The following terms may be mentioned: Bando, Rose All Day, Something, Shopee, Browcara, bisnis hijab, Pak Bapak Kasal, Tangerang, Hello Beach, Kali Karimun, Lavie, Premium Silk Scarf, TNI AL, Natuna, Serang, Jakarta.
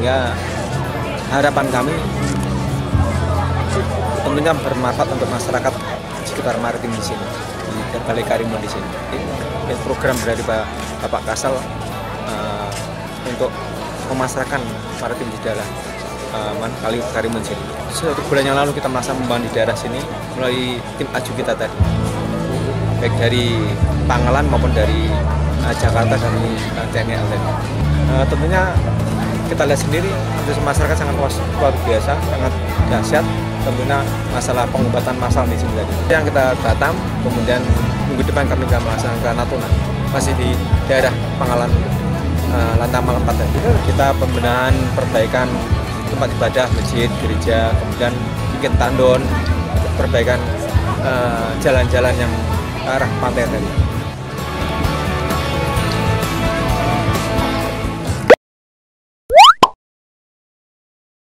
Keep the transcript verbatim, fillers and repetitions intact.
sehingga harapan kami tentunya bermanfaat untuk masyarakat sekitar maritim di sini, di Kali Karimun di sini. Ini program dari Pak Bapak Kasal uh, untuk memasarkan maritim di daerah uh, Kali Karimun sini. Satu bulan yang lalu kita merasa membangun di daerah sini melalui tim aju kita tadi, baik dari Tangerang maupun dari uh, Jakarta dan uh, T N I A L. Uh, tentunya kita lihat sendiri, masyarakat sangat luar biasa, sangat dahsyat. Tentunya masalah pengobatan massal di sini tadi. Yang kita Batam, kemudian minggu depan kami akan melaksanakan Natuna, masih di daerah Pangalan uh, Lantang Malam empat tadi. Kita pembenahan, perbaikan tempat ibadah, masjid, gereja, kemudian bikin tandon, perbaikan jalan-jalan uh, yang arah pantai tadi.